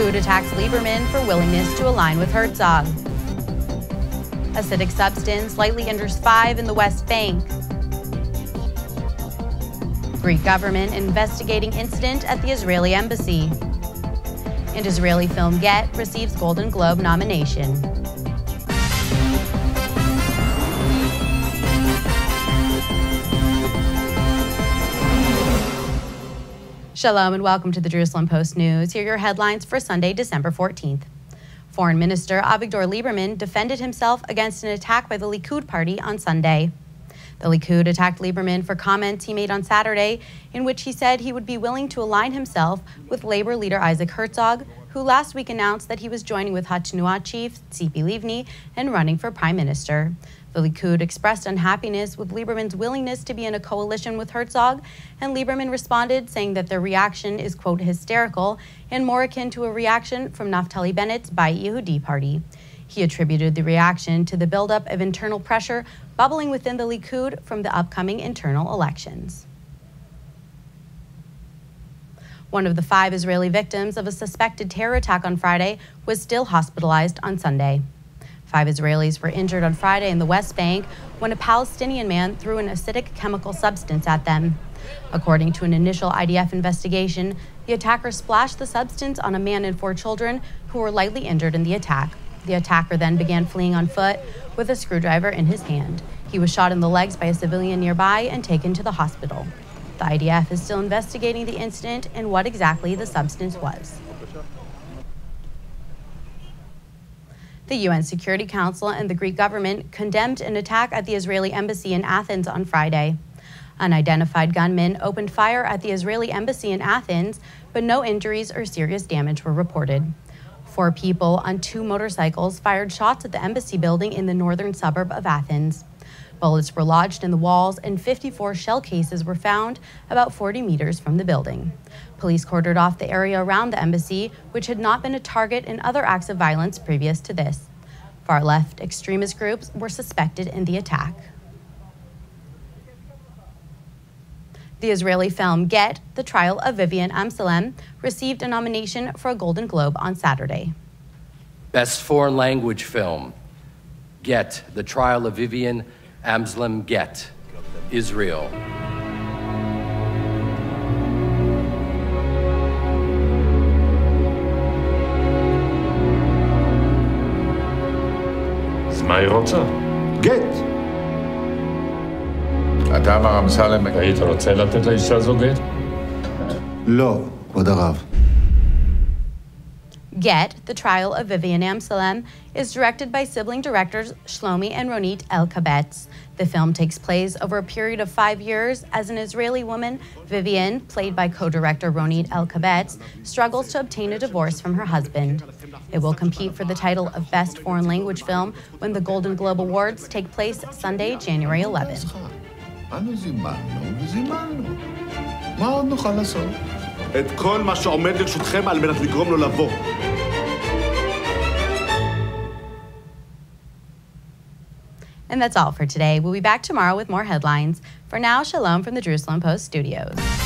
Likud attacks Lieberman for willingness to align with Herzog. Acidic substance slightly injures 5 in the West Bank. Greek government investigating incident at the Israeli embassy. And Israeli film Get receives Golden Globe nomination. Shalom and welcome to the Jerusalem Post News. Here are your headlines for Sunday, December 14th. Foreign Minister Avigdor Lieberman defended himself against an attack by the Likud party on Sunday. The Likud attacked Lieberman for comments he made on Saturday, in which he said he would be willing to align himself with Labor leader Isaac Herzog, who last week announced that he was joining with Hatnua chief Tzipi Livni and running for prime minister. The Likud expressed unhappiness with Lieberman's willingness to be in a coalition with Herzog, and Lieberman responded, saying that their reaction is, quote, hysterical and more akin to a reaction from Naftali Bennett's Bayit Yehudi party. He attributed the reaction to the buildup of internal pressure bubbling within the Likud from the upcoming internal elections. One of the 5 Israeli victims of a suspected terror attack on Friday was still hospitalized on Sunday. 5 Israelis were injured on Friday in the West Bank when a Palestinian man threw an acidic chemical substance at them. According to an initial IDF investigation, the attacker splashed the substance on a man and 4 children who were lightly injured in the attack. The attacker then began fleeing on foot with a screwdriver in his hand. He was shot in the legs by a civilian nearby and taken to the hospital. The IDF is still investigating the incident and what exactly the substance was. The UN Security Council and the Greek government condemned an attack at the Israeli embassy in Athens on Friday. Unidentified gunmen opened fire at the Israeli embassy in Athens, but no injuries or serious damage were reported. 4 people on 2 motorcycles fired shots at the embassy building in the northern suburb of Athens. Bullets were lodged in the walls and 54 shell cases were found about 40 meters from the building. Police cordoned off the area around the embassy, which had not been a target in other acts of violence previous to this. Far-left extremist groups were suspected in the attack. The Israeli film Get, The Trial of Vivian Amsalem, received a nomination for a Golden Globe on Saturday. Best Foreign Language Film, Get, The Trial of Vivian Amsalem. Get, Israel. Get. אתה אמר אמסלם... היית רוצה לתת לאישה הזו גט? לא, כבוד הרב. Get, The Trial of Vivian Amsalem, is directed by sibling directors Shlomi and Ronit Elkabetz. The film takes place over a period of 5 years as an Israeli woman, Vivian, played by co-director Ronit Elkabetz, struggles to obtain a divorce from her husband. It will compete for the title of Best Foreign Language Film when the Golden Globe Awards take place Sunday, January 11th. אנו זימנו. מה עוד נוכל לעשות? את כל מה שעומד לרשותכם על מנת לגרום לו לבוא. And that's all for today. We'll be back tomorrow with more headlines. For now, shalom from the Jerusalem Post Studios.